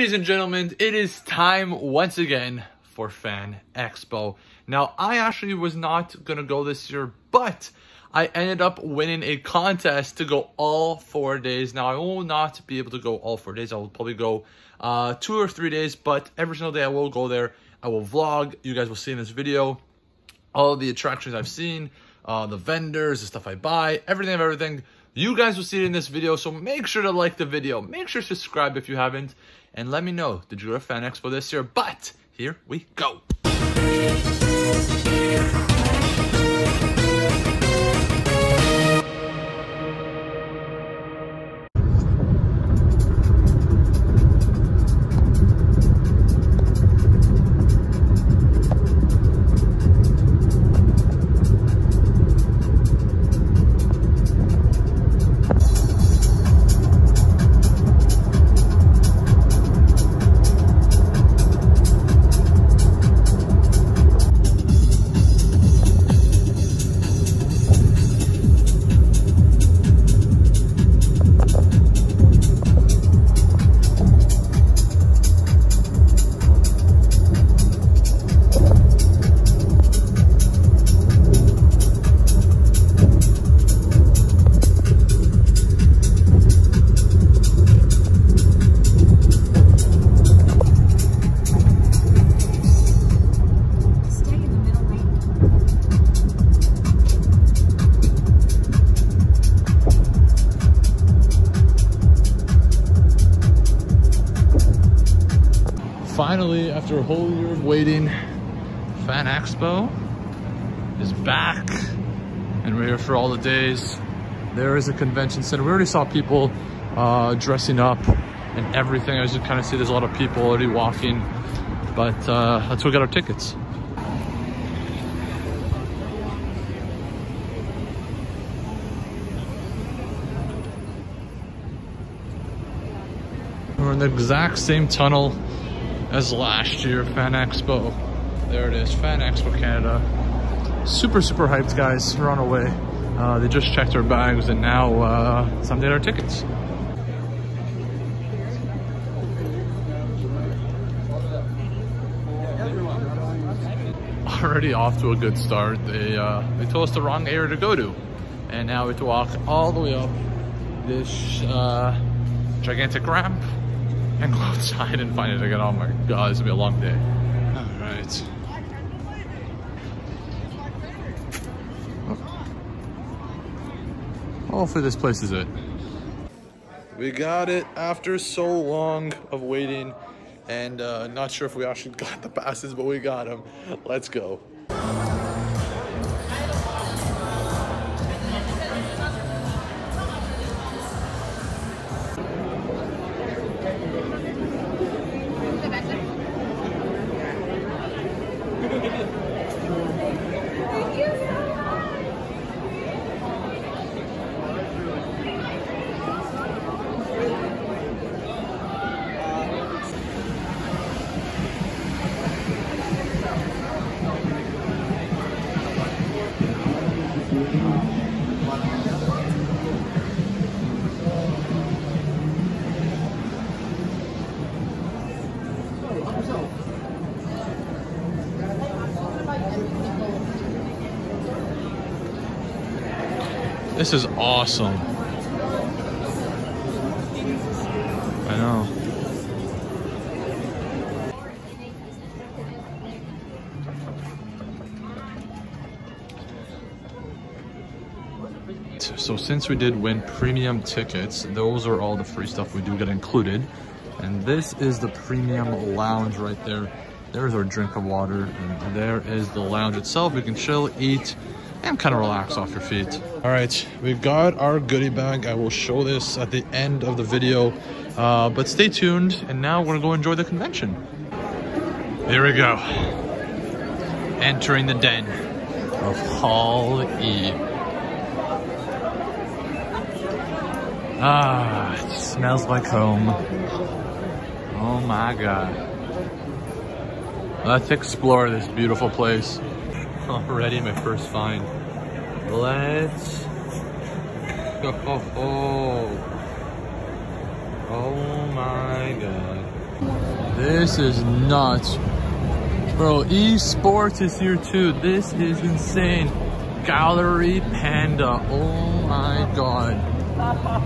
Ladies and gentlemen, it is time once again for Fan Expo. Now, I actually was not going to go this year, but I ended up winning a contest to go all 4 days. Now, I will not be able to go all 4 days. I will probably go 2 or 3 days, but every single day I will go there. I will vlog. You guys will see in this video all the attractions I've seen, the vendors, the stuff I buy, everything of everything. You guys will see it in this video, so make sure to like the video. Make sure to subscribe if you haven't. And let me know, did you go to Fan Expo this year? But here we go. Finally, after a whole year of waiting, Fan Expo is back and we're here for all the days. There is a convention center. We already saw people dressing up and everything. As you kind of see, there's a lot of people already walking, but that's where we got our tickets. We're in the exact same tunnel as last year, Fan Expo. There it is, Fan Expo Canada. Super, super hyped, guys. We're on our way. They just checked our bags and now it's time to get our tickets. Already off to a good start. They told us the wrong area to go to. And now we have to walk all the way up this gigantic ramp and go outside and find it again. Oh my God, this will be a long day. All right. Oh. Hopefully this place is it. We got it after so long of waiting and not sure if we actually got the passes, but we got them. Let's go. This is awesome. I know. So since we did win premium tickets, those are all the free stuff we do get included. And this is the premium lounge right there. There's our drink of water, and there is the lounge itself. We can chill, eat, and kind of relax off your feet. All right, we've got our goodie bag. I will show this at the end of the video, but stay tuned. And now we're gonna go enjoy the convention. There we go. Entering the den of Hall E. Ah, it smells like home. Oh my God. Let's explore this beautiful place. Already my first find. Let's go. Oh my God. This is nuts. Bro, esports is here too. This is insane. Gallery Panda. Oh my god.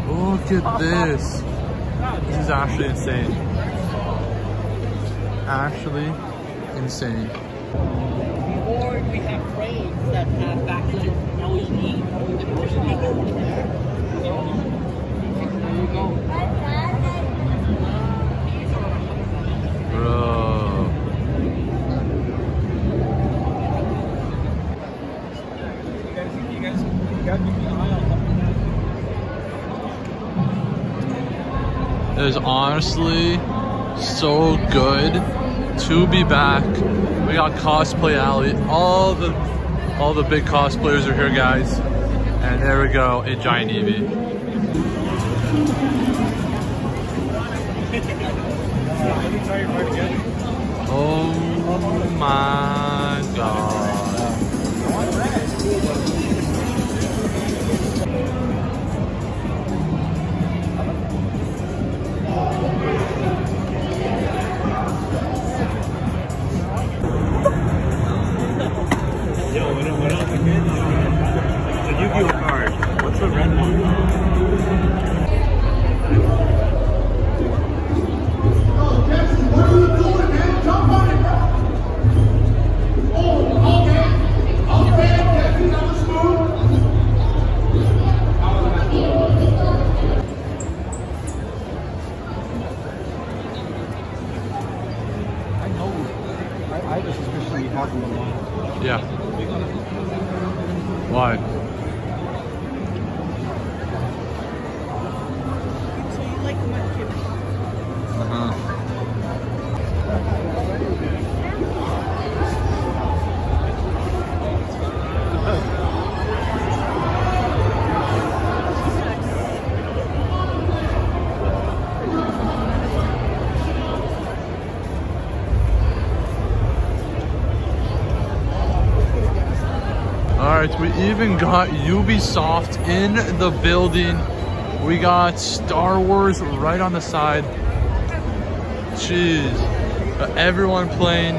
Look at this. This is actually insane. Actually insane. Or we have trains that have backlit LED and push it over there. So there you go. Bro. It was honestly so good to be back. We got Cosplay Alley. All the big cosplayers are here, guys. And there we go, a giant Eevee. Oh my god. We even got Ubisoft in the building. We got Star Wars right on the side. Jeez. Everyone playing.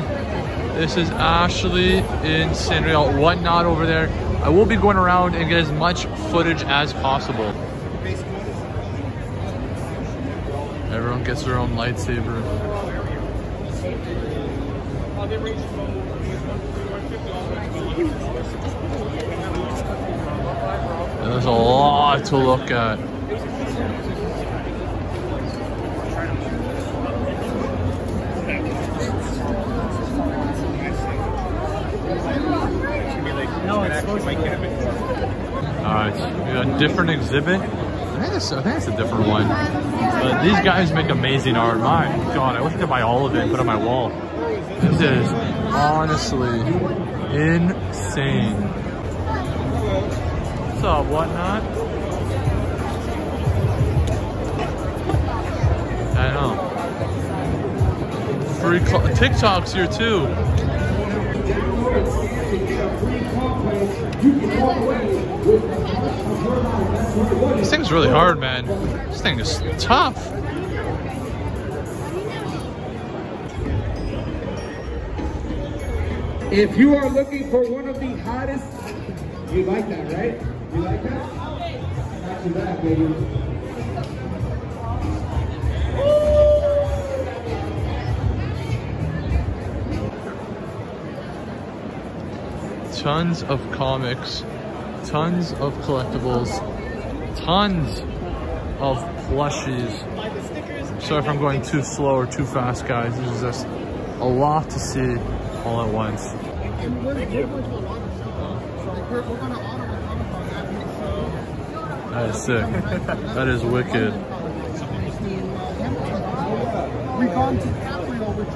This is actually in Sanrio. WhatNot over there. I will be going around and get as much footage as possible. Everyone gets their own lightsaber. There's a lot to look at. Alright, a different exhibit. I think it's a different one. But these guys make amazing art. My god, I wish I could buy all of it and put it on my wall. This is honestly insane. WhatNot. I know. Free TikTok's here too. This thing's really hard, man. This thing is tough. If you are looking for one of the hottest, you like that, right? You like that? Back to back, baby. Woo! Tons of comics, tons of collectibles, tons of plushies. Sorry if I'm going too slow or too fast, guys. This is just a lot to see all at once. That is sick. That is wicked. We've gone to Caprio, which is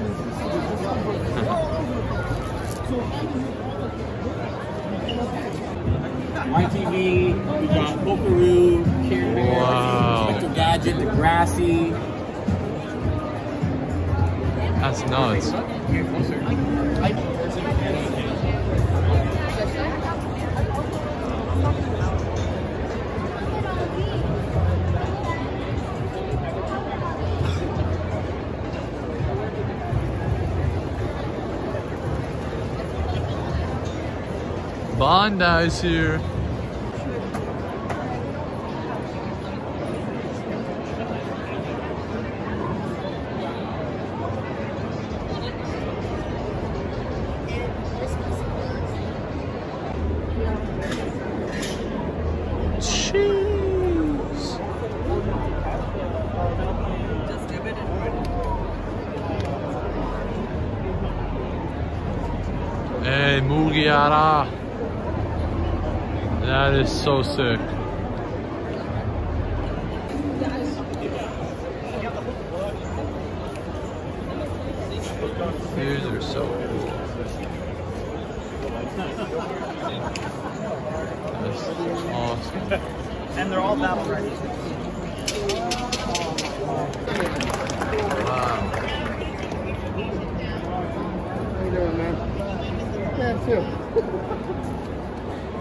YTV, we got Pokeroo, Care Bear, wow. Gadget, Degrassi. That's nuts. Bondi's here. That is so sick. These are so cool. That's awesome. And they're all battle ready. Wow. How you doing, man? Yeah, too.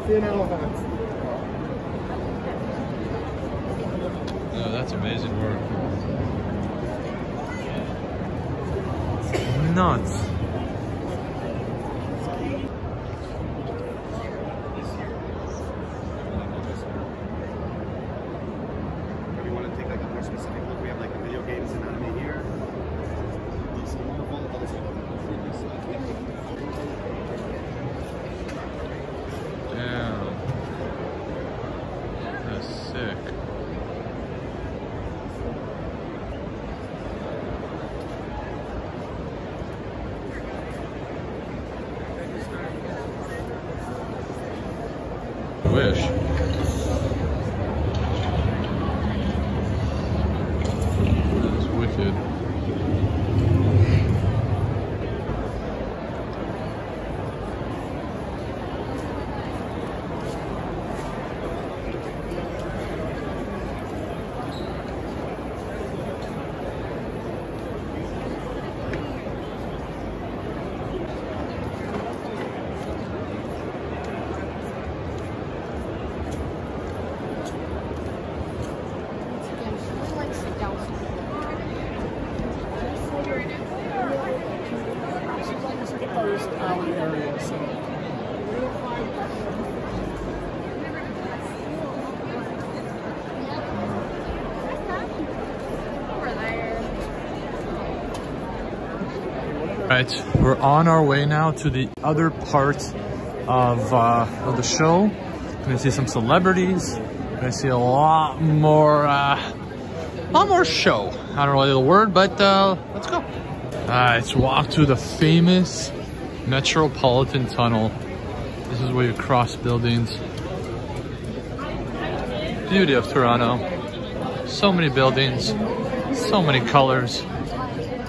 See you in Halifax. Oh, that's amazing work. Nuts. Right, we're on our way now to the other part of the show. We're gonna see some celebrities. We're gonna see a lot more show. I don't know the word, but let's go. Let's walk to the famous Metropolitan Tunnel. This is where you cross buildings. Beauty of Toronto. So many buildings, so many colors,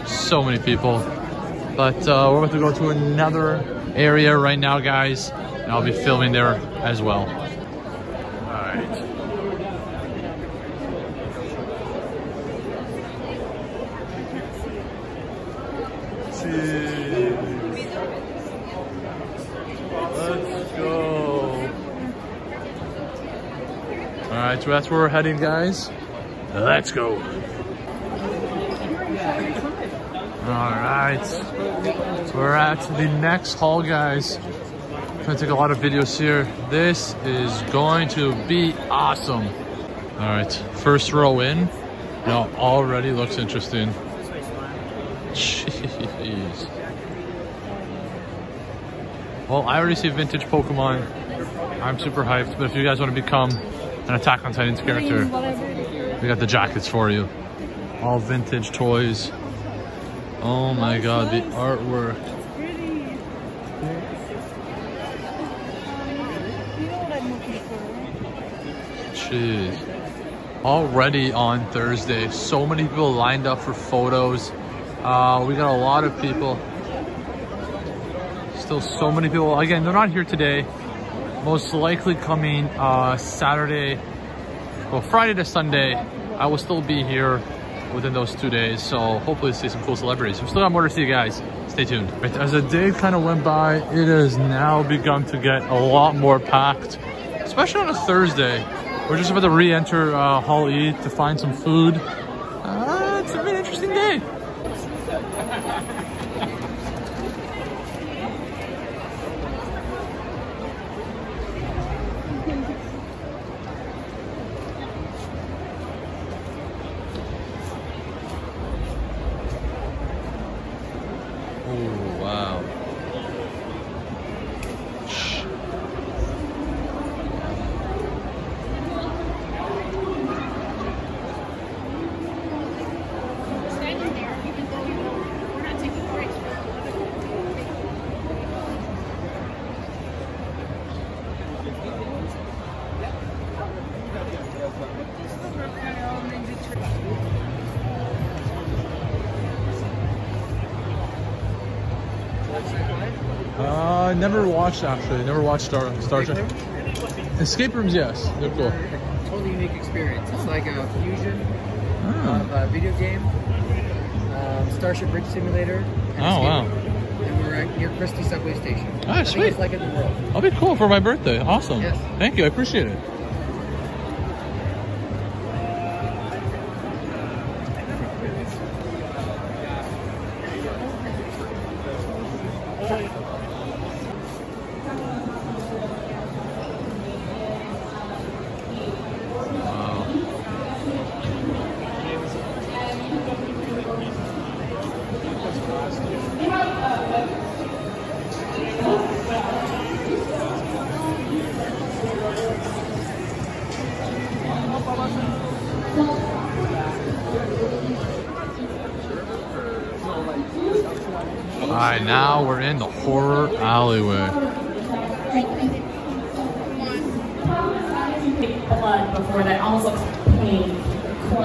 so many people. But we're about to go to another area right now, guys, and I'll be filming there as well. Alright. Let's go. Alright, so that's where we're heading, guys. Let's go. Alright, so we're at the next hall, guys. I'm gonna take a lot of videos here. This is going to be awesome. Alright, first row in. Now already looks interesting. Jeez. Well, I already see vintage Pokemon. I'm super hyped, but if you guys want to become an Attack on Titans character, we got the jackets for you. All vintage toys. Oh my god, the artwork. It's pretty. You know what I'm looking for. Jeez. Already on Thursday, so many people lined up for photos. We got a lot of people. Still so many people. Again, they're not here today. Most likely coming Saturday. Well, Friday to Sunday. I will still be here within those 2 days, so hopefully see some cool celebrities. We've still got more to see, guys. Stay tuned. Right, as the day kind of went by, it has now begun to get a lot more packed, especially on a Thursday. We're just about to re-enter Hall E to find some food. It's been an interesting day. Oh, wow. Shh. I never watched, actually. I never watched Star Trek. Escape rooms, yes. They're cool. A totally unique experience. It's like a fusion of a video game, Starship Bridge Simulator, and Escape Room. And we're at near Christie Subway Station. Ah, sweet. It's like in the world. That'll be cool for my birthday. Awesome. Yes. Thank you. I appreciate it. Alright, now we're in the horror alleyway. Blood before that almost looks pain.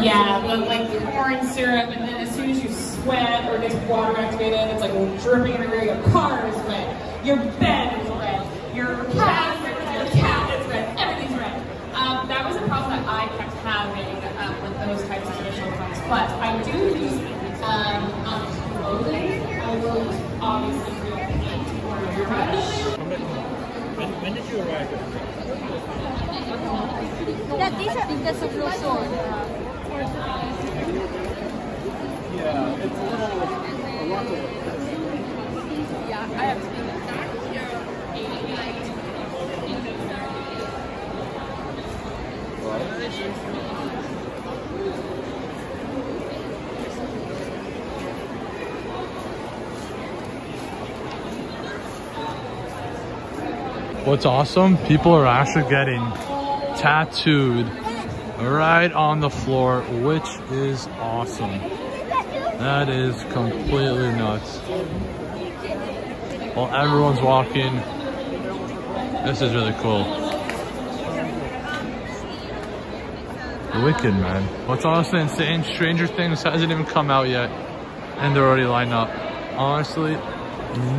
Yeah, but like the corn syrup, and then as soon as you sweat or gets water activated, it's like dripping everywhere. Your car is wet, your bed is wet, your cat is wet, your cat is wet, everything's wet. That was a problem that I kept having with those types of initial cuts. But I do use clothing. I will obviously when did you arrive at the that's a real sword. Yeah, it's a lot of it. Yeah, I have to be back here. What's awesome, people are actually getting tattooed right on the floor, which is awesome. That is completely nuts. While everyone's walking, this is really cool. Wicked, man. What's honestly insane, Stranger Things hasn't even come out yet, and they're already lined up. Honestly,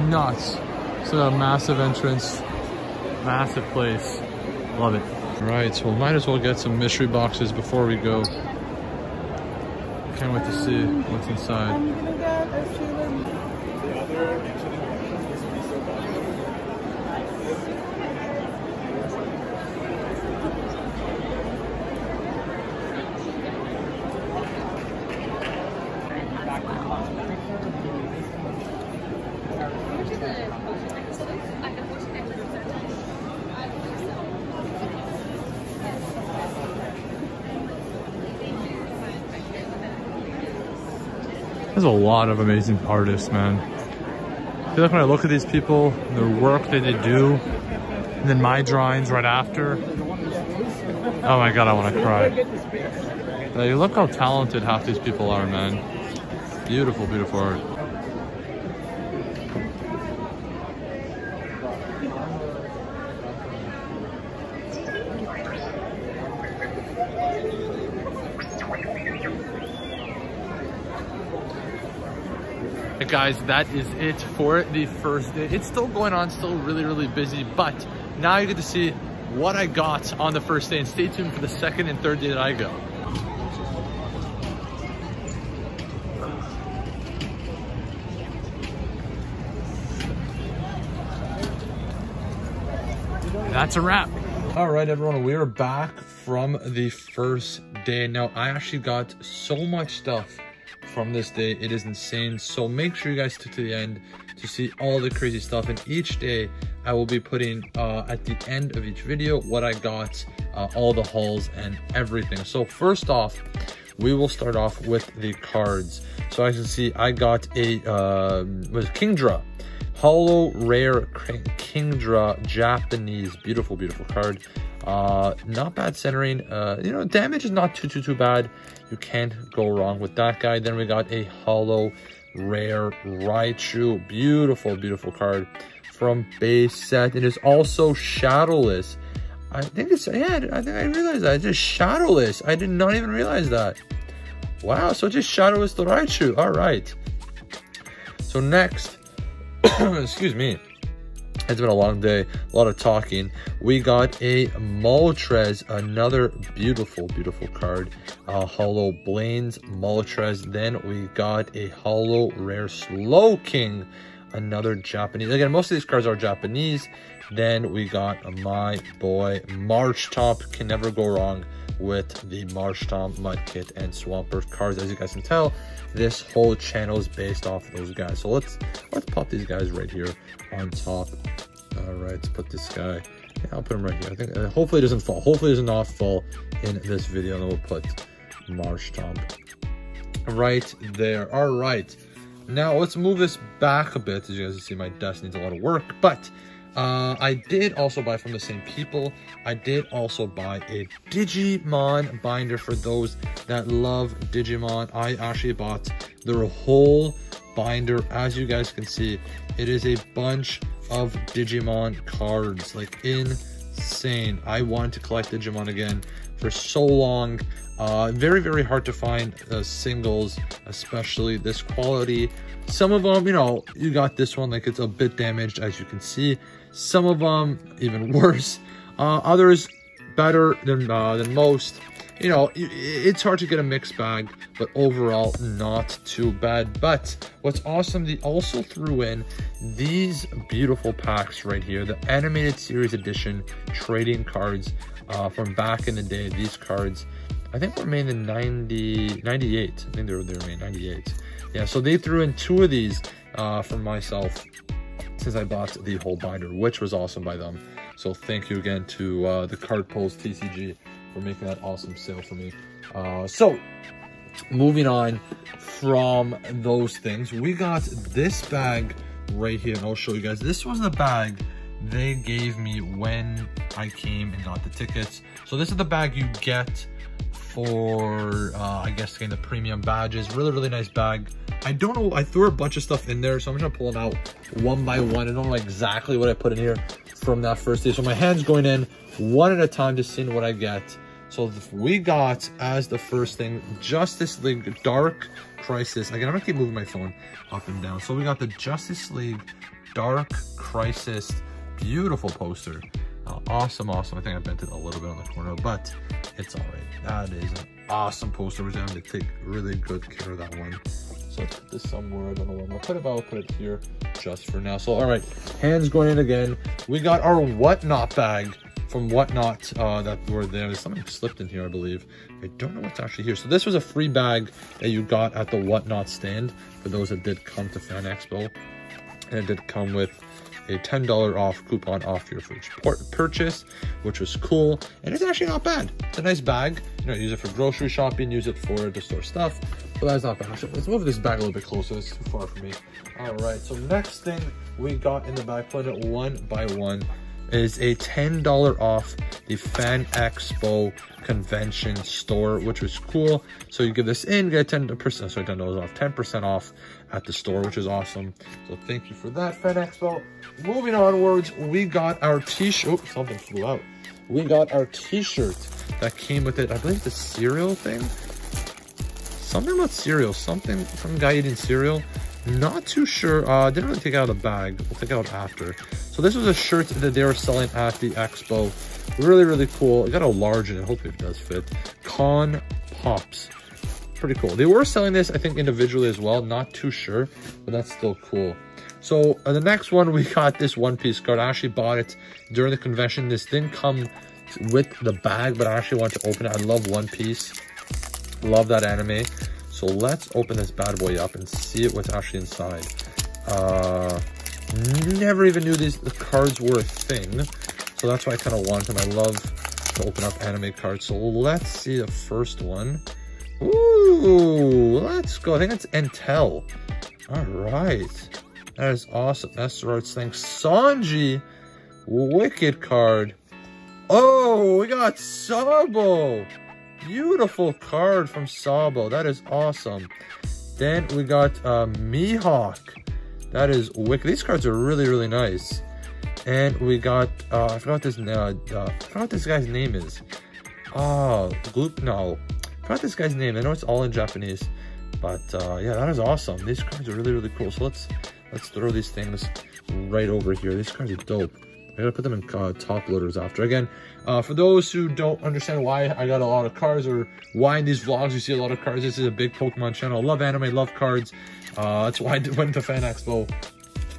nuts. So a massive entrance. Massive place. Love it. Right, so we might as well get some mystery boxes before we go. Can't wait to see what's inside. I'm gonna get a There's a lot of amazing artists, man. I feel like when I look at these people, their work that they do, and then my drawings right after. Oh my God, I want to cry. Like, look how talented half these people are, man. Beautiful, beautiful art. Guys, that is it for the first day. It's still going on, still really busy, but now you get to see what I got on the first day, and stay tuned for the second and third day that I go. That's a wrap. All right, everyone, we are back from the first day. Now, I actually got so much stuff from this day, it is insane, so make sure you guys stick to the end to see all the crazy stuff. And each day I will be putting at the end of each video what I got, all the hauls and everything. So first off, we will start off with the cards. So as you can see, I got a was Kingdra, hollow rare Kingdra, Japanese, beautiful, beautiful card. Not bad centering, you know, damage is not too bad. You can't go wrong with that guy. Then we got a hollow rare Raichu, beautiful, beautiful card from base set. It is also shadowless. I think it's, yeah, I think I realized that. It's just shadowless. I did not even realize that. Wow, so just shadowless to Raichu. All right. So next, excuse me. It's been a long day, a lot of talking. We got a Moltres, another beautiful, beautiful card. Hollow Blains, Moltres. Then we got a hollow rare Slow King, another Japanese. Again, most of these cards are Japanese. Then we got my boy Marshtomp. Can never go wrong with the Marshtomp, Mud Kit, and Swampers cards. As you guys can tell, this whole channel is based off of those guys. So let's pop these guys right here on top. All right, let's put this guy. Yeah, I'll put him right here. I think hopefully it doesn't fall. Hopefully it does not fall in this video. And we'll put Marshtomp right there. All right, now let's move this back a bit. As you guys can see, my desk needs a lot of work, but. I did also buy from the same people. I did also buy a Digimon binder for those that love Digimon. I actually bought their whole binder. As you guys can see, it is a bunch of Digimon cards, like insane. I wanted to collect Digimon again for so long. Very, very hard to find singles, especially this quality. Some of them, you know, you got this one, like it's a bit damaged, as you can see. Some of them even worse, others better than most. You know, it's hard to get a mixed bag, but overall not too bad. But what's awesome, they also threw in these beautiful packs right here, the animated series edition trading cards from back in the day. These cards I think were made in 98. I think they were made in 98. Yeah, so they threw in two of these for myself, since I bought the whole binder, which was awesome by them. So thank you again to the Card Post TCG for making that awesome sale for me. So moving on from those things, we got this bag right here, and I'll show you guys. This was the bag they gave me when I came and got the tickets. So this is the bag you get for I guess getting the premium badges. Really nice bag. I don't know, I threw a bunch of stuff in there, so I'm just gonna pull them out one by one. I don't know exactly what I put in here from that first day, so my hand's going in one at a time to see what I get. So we got, as the first thing, Justice League Dark Crisis. Again, I'm gonna keep moving my phone up and down. So we got the Justice League Dark Crisis, beautiful poster. Awesome. I think I bent it a little bit on the corner, but it's all right. That is an awesome poster. We're going to take really good care of that one. So let's put this somewhere. I don't know where I'm going to put it, but I'll put it here just for now. So, all right, hands going in again. We got our WhatNot bag from WhatNot that were there. There's something slipped in here, I believe. I don't know what's actually here. So this was a free bag that you got at the WhatNot stand for those that did come to Fan Expo. And it did come with a $10 off coupon off your first purchase, which was cool. And it's actually not bad. It's a nice bag. You know, use it for grocery shopping, use it for the store stuff. But that's not bad. Actually, let's move this bag a little bit closer. It's too far for me. All right, so next thing we got in the bag, put it one by one, is a $10 off the Fan Expo Convention store, which was cool. So you give this in, get $10 off, 10% off at the store, which is awesome. So thank you for that, Fan Expo. Moving onwards, we got our t-shirt. Oh, something flew out. We got our t-shirt that came with it. I believe the cereal thing. Something about cereal, something, some guy eating cereal. Not too sure. Didn't really take out of the bag. We'll take it out after. So this was a shirt that they were selling at the expo. Really cool. It got a large in it. Hopefully it does fit. Con Pops. Pretty cool. They were selling this, I think, individually as well. Not too sure, but that's still cool. So the next one, we got this One Piece card. I actually bought it during the convention. This didn't come with the bag, but I actually want to open it. I love One Piece. Love that anime. So let's open this bad boy up and see what's actually inside. Never even knew the cards were a thing. So that's why I kind of want them. I love to open up anime cards. So let's see the first one. Ooh, let's go. I think that's Intel. All right. That is awesome. That's the right thing. Sanji, wicked card. Oh, we got Sabo. Beautiful card from Sabo. That is awesome. Then we got Mihawk. That is wicked. These cards are really, really nice. And we got, I forgot this, I forgot what this guy's name is. Oh, Glupno. I forgot this guy's name. I know it's all in Japanese, but yeah, that is awesome. These cards are really, really cool. So let's throw these things right over here. These cards are dope. I gotta put them in top loaders after. Again, for those who don't understand why I got a lot of cards or why in these vlogs you see a lot of cards, this is a big Pokemon channel. I love anime, love cards. That's why I went to Fan Expo.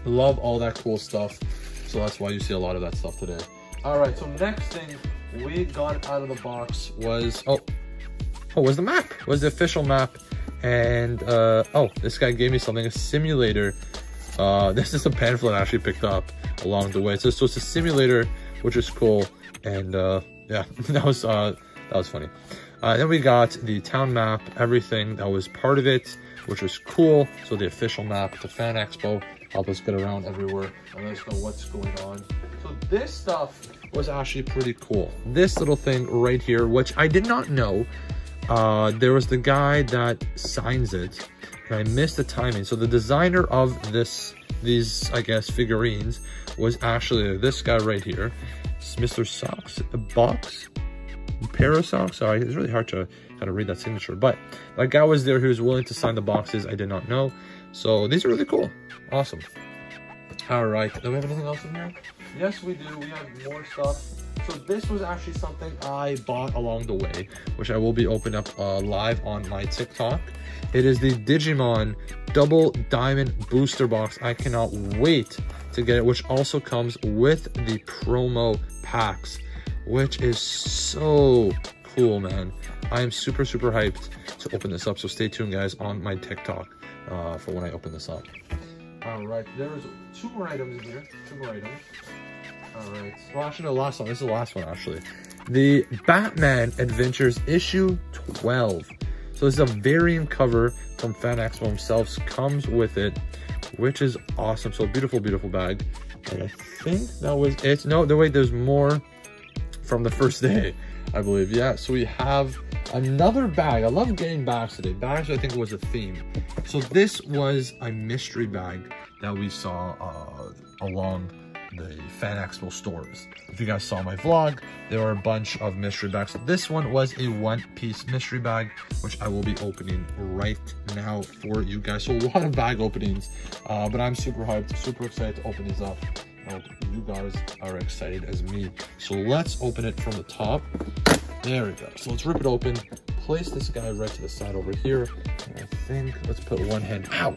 Love all that cool stuff. So that's why you see a lot of that stuff today. All right, so next thing we got out of the box was, was the map, was the official map. And, oh, this guy gave me something, a simulator. This is a pamphlet I actually picked up along the way. So it's a simulator, which is cool. And yeah, that was funny. Then we got the town map, everything that was part of it, which was cool. So the official map, the Fan Expo, help us get around everywhere and let us know what's going on. So this stuff was actually pretty cool. This little thing right here, which I did not know, there was the guy that signs it, and I missed the timing. So the designer of these, I guess, figurines was actually this guy right here. It's Mr. Socks, the box, Parasocks. Sorry, it's really hard to kind of read that signature, but that guy was there who was willing to sign the boxes. I did not know. So these are really cool. Awesome. All right. Do we have anything else in here? Yes, we do. We have more stuff. So this was actually something I bought along the way, which I will be opening up live on my TikTok. It is the Digimon Double Diamond Booster Box. I cannot wait to get it, which also comes with the promo packs, which is so cool, man. I am super, super hyped to open this up. So stay tuned, guys, on my TikTok for when I open this up. All right, there's two more items in here. Two more items. All right. Well, actually, no, last one. This is the last one, actually. The Batman Adventures issue 12. So this is a variant cover from Fan Expo himself. Comes with it, which is awesome. So beautiful, beautiful bag. And I think that was it. No, wait, there's more from the first day, I believe. Yeah, so we have another bag. I love getting bags today. Bags, I think, was a theme. So this was a mystery bag that we saw along the Fan Expo stores. If you guys saw my vlog, there were a bunch of mystery bags. So this one was a One Piece mystery bag, which I will be opening right now for you guys. So a lot of bag openings, but I'm super hyped, super excited to open these up. I hope you guys are excited as me. So let's open it from the top. There we go. So let's rip it open. Place this guy right to the side over here. And I think let's put one hand. Ow!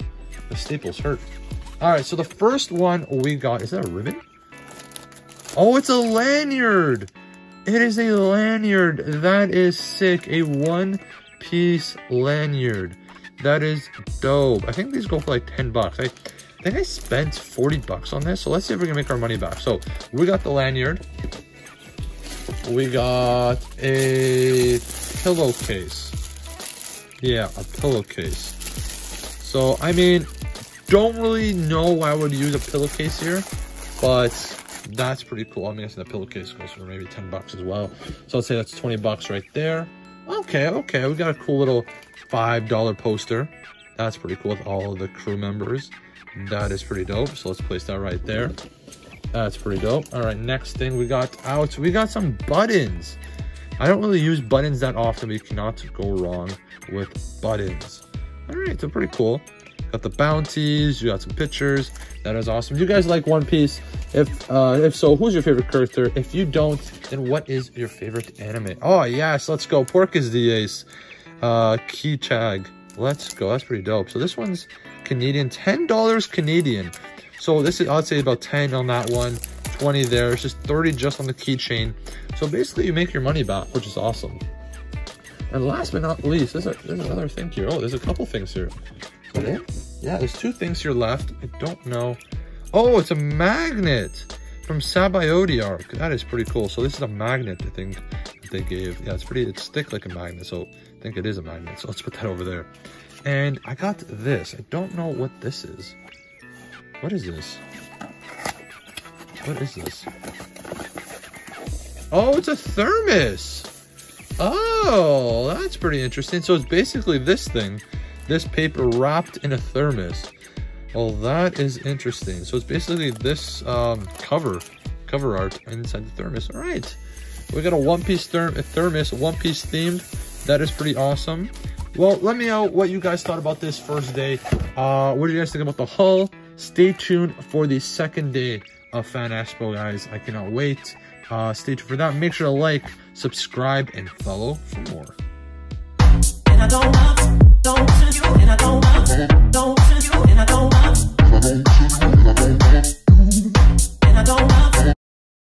The staples hurt. All right. So the first one we got, is that a ribbon? Oh, it's a lanyard. It is a lanyard. That is sick. A one-piece lanyard. That is dope. I think these go for like 10 bucks. I think I spent 40 bucks on this. So let's see if we can make our money back. So we got the lanyard. We got a pillowcase. Yeah, a pillowcase. So, I mean, don't really know why I would use a pillowcase here, but that's pretty cool. I mean, I think the pillowcase goes for maybe 10 bucks as well. So let's say that's 20 bucks right there. Okay, okay. We got a cool little $5 poster. That's pretty cool with all of the crew members. That is pretty dope. So let's place that right there. That's pretty dope. All right, next thing we got out. We got some buttons. I don't really use buttons that often, but you cannot go wrong with buttons. All right, so pretty cool. Got the bounties. You got some pictures. That is awesome. You guys like One Piece? If so, who's your favorite character? If you don't, then what is your favorite anime? Oh, yes, let's go. Pork is the ace. Keychag. Let's go. That's pretty dope. So this one's Canadian. $10 Canadian. So this is, I'd say about 10 on that one, 20 there. It's just 30 just on the keychain. So basically you make your money back, which is awesome. And last but not least, there's another thing here. Oh, there's a couple things here. Okay. Yeah, there's two things here left. I don't know. Oh, it's a magnet from Sabaody Arc. That is pretty cool. So this is a magnet, I think, that they gave. Yeah, it's pretty, it's thick like a magnet. So I think it is a magnet, so let's put that over there. And I got this. I don't know what this is. What is this? What is this? Oh, it's a thermos. Oh, that's pretty interesting. So it's basically this thing, this paper wrapped in a thermos. Well, that is interesting. So it's basically this cover art inside the thermos. All right, we got a One Piece thermos, One Piece themed. That is pretty awesome. Well, let me know what you guys thought about this first day. What do you guys think about the haul? Stay tuned for the second day of Fan Expo, guys. I cannot wait. Stay tuned for that. Make sure to like, subscribe, and follow for more. And I don't want, don't you, and I don't want, don't you, and I don't want.